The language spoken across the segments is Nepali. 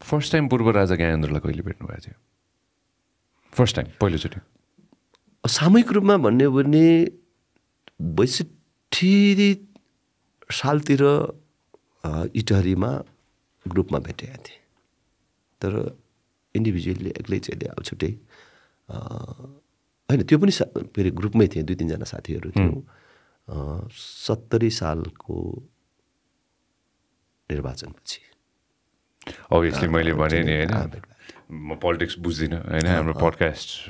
First time Purvaraja Gyanendra Kaili भेट्नु भएको थियो? First time, पहिलो चोटी. सामूहिक रूपमा भन्ने हो भने ६२ सालतिर इटहरीमा ग्रुपमा भेटेका थिए. तर इन्डिभिजुअली एक्लै चले अब छुट्टै हैन त्यो पनि फेरि ग्रुपमै थिए दुई तीन जना साथीहरु थियो. ७० सालको निर्वाचनपछि Obviously, मैले भने नि हैन politics बुझ्दिन हैन हाम्रो podcast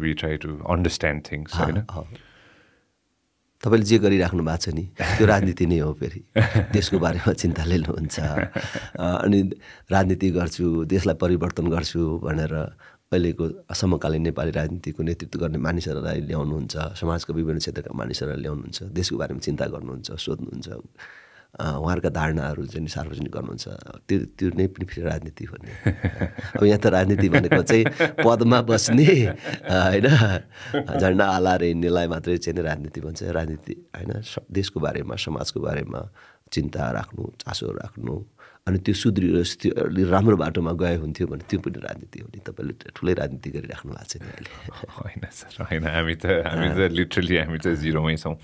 we try to understand things हैन तपाईले जे गरिराख्नु भएको छ नि त्यो राजनीति नै हो फेरि देशको बारेमा चिन्ता लिनु हुन्छ अनि राजनीति गर्छु देशलाई परिवर्तन गर्छु भनेर अहिलेको समकालीन नेपाली राजनीतिको नेतृत्व गर्ने मानिसहरुलाई ल्याउनु हुन्छ समाजको विभिन्न क्षेत्रका मानिसहरुलाई ल्याउनु हुन्छ देशको बारेमा चिन्ता गर्नुहुन्छ सोध्नुहुन्छ उहाँहरुका धारणाहरु चाहिँ सार्वजनिक गर्नुहुन्छ त्यो त्यो नै पनि फेरि राजनीति भन्ने अब यहाँ त राजनीति भनेको चाहिँ पदमा बस्ने हैन झण्डा हालेर हिँड्नेलाई मात्रै चाहिँ राजनीति भन्छ राजनीति हैन देशको बारेमा समाजको बारेमा चिन्ता राख्नु चासो राख्नु अनि त्यो सुदृढ राम्रो बाटोमा गए हुन्थ्यो भने त्यो पनि राजनीति हो नि तपाईले ठुलै राजनीति गरिराख्नु भएको छैन अहिले हैन सर हैन हामी त लिटरली हामी त जिरोमै छौं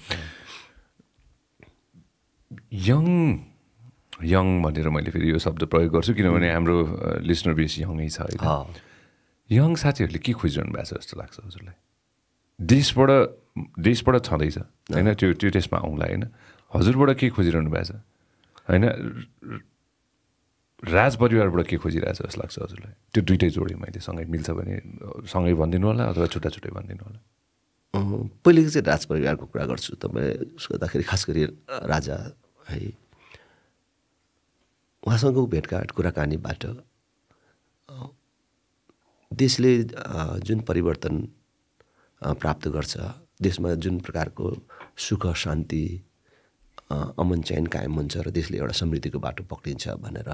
young भनेर मैले फेरि यो शब्द प्रयोग गर्छु किनभने हाम्रो लिसनर बेस यङ नै छ हैन यङ साथीहरुले के खोजिरहनु भएको छ जस्तो लाग्छ हजुरलाई देशबाट छदैछ हैन त्यो त्यसमा आउँला हैन हजुरबाट के खोजिरहनु भएको छ हैन राज परिवारबाट के खोजिरहेछ जस्तो लाग्छ हजुरलाई त्यो दुईटै जोडी मैले सँगै मिल्छ भने सँगै भन्दिनु होला अथवा छुट्टा छुट्टै भन्दिनु होला पहिले चाहिँ राज परिवारको कुरा गर्छु तपाईँ सोध्दाखेरि खास गरी राजा है उहाँसँगको भेटघाट कुराकानीबाट देशले जुन परिवर्तन प्राप्त गर्छ देशमा जुन प्रकारको सुख शान्ति अमन चैन कायम हुन्छ र देशले एउटा समृद्धिको बाटो पक्रिन्छ भनेर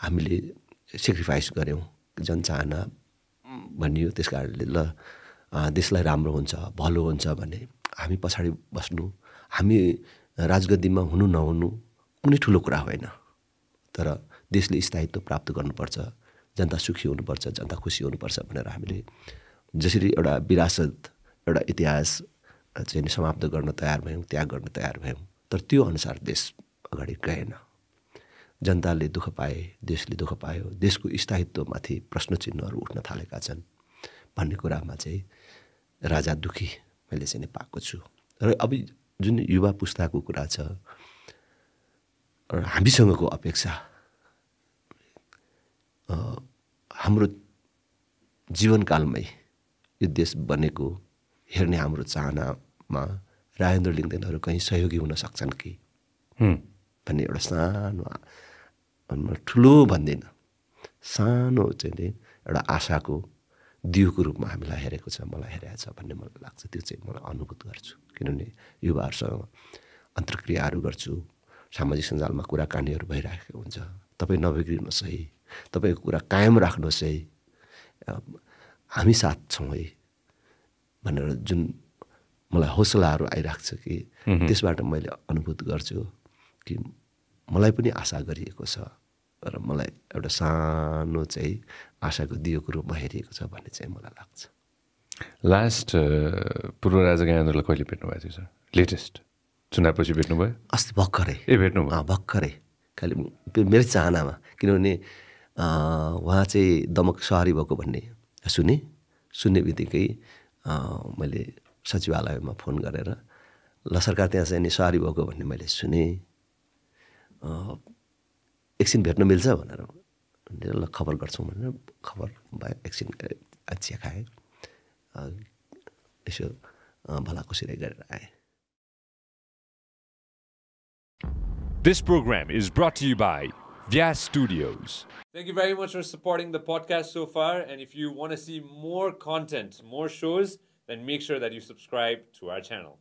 हामीले सेक्रिफाइस गर्यौं जनचाहना भनियो त्यसकारणले ल देशलाई राम्रो हुन्छ भलो हुन्छ भने हामी पछाडी बस्नु हामी राजगद्दीमा हुनु नहुनु कुनै ठूलो कुरा होइन तर देशले स्थायित्व प्राप्त गर्नुपर्छ जनता सुखी हुनुपर्छ जनता खुशी हुनुपर्छ भनेर हामीले जसरी एउटा विरासत एउटा इतिहास चाहिँ समाप्त गर्न तयार भयौं त्याग गर्न तयार भयौं तर त्यो अनुसार देश अगाडि गएन जनताले दुःख पाए देशले दुःख पायो देशको स्थायित्वमाथि प्रश्न चिन्हहरु उठ्न थालेका छन् भन्ने कुरामा चाहिँ राजा दुखी मैले चाहिँ पाएको छु र अब जुन युवा पुस्ताको कुरा छ हामीसँगको अपेक्षा हाम्रो जीवनकालमै यो देश बनेको हेर्ने हाम्रो चाहनामा राजेन्द्र लिङ्गदेनहरु कहीं सहयोगी हुन सक्छन् कि भन्ने एउटा सानो अनि ठुलो भन्दैन सानो चाहिँ एउटा आशाको दियोको रूपमा हामीलाई हेरेको छ मलाई हेरेछ भन्ने मलाई लाग्छ त्यो चाहिँ मलाई अनुभूत गर्छु किनभने युवाहरुसँग अन्तर्क्रियाहरु गर्छु सामाजिक सञ्जालमा कुराकानीहरु भइराखेको हुन्छ तपाई नबिग्रिनुहोस् है तपाईको कुरा कायम राख्नुहोस् है हामी साथ छौं है भनेर जुन मलाई हौसलाहरु आइराख्छ कि त्यसबाट मैले अनुभूत गर्छु कि मलाई पनि आशा गरिएको छ र मलाई एउटा सानो चाहिँ आशाको दियोको रूपमा हेरिएको छ भन्ने चाहिँ मलाई लाग्छ लास्ट पूर्वराजा ज्ञानेन्द्रलाई कहिले भेट्नु भएको थियो सर लेटेस्ट चुनावपछि भेट्नु भयो अस्ति भक्करै ए भेट्नु भयो भक्करै खाली मेरो चाहनामा किनभने उहाँ चाहिँ दमक सहरी भएको भन्ने सुन्नेबित्तिकै मैले सचिवालयमा फोन गरेर ल सरकार त्यहाँ चाहिँ नि सहरी भएको भन्ने मैले सुने एकछिन भेट्न मिल्छ भनेर ल खबर गर्छौं भनेर खबर भयो एकछिन चिया खाएँ यसो भलाकुसारी गरेर आएँ This program is brought to you by Vyas Studios. Thank you very much for supporting the podcast so far and if you want to see more content, more shows, then make sure that you subscribe to our channel.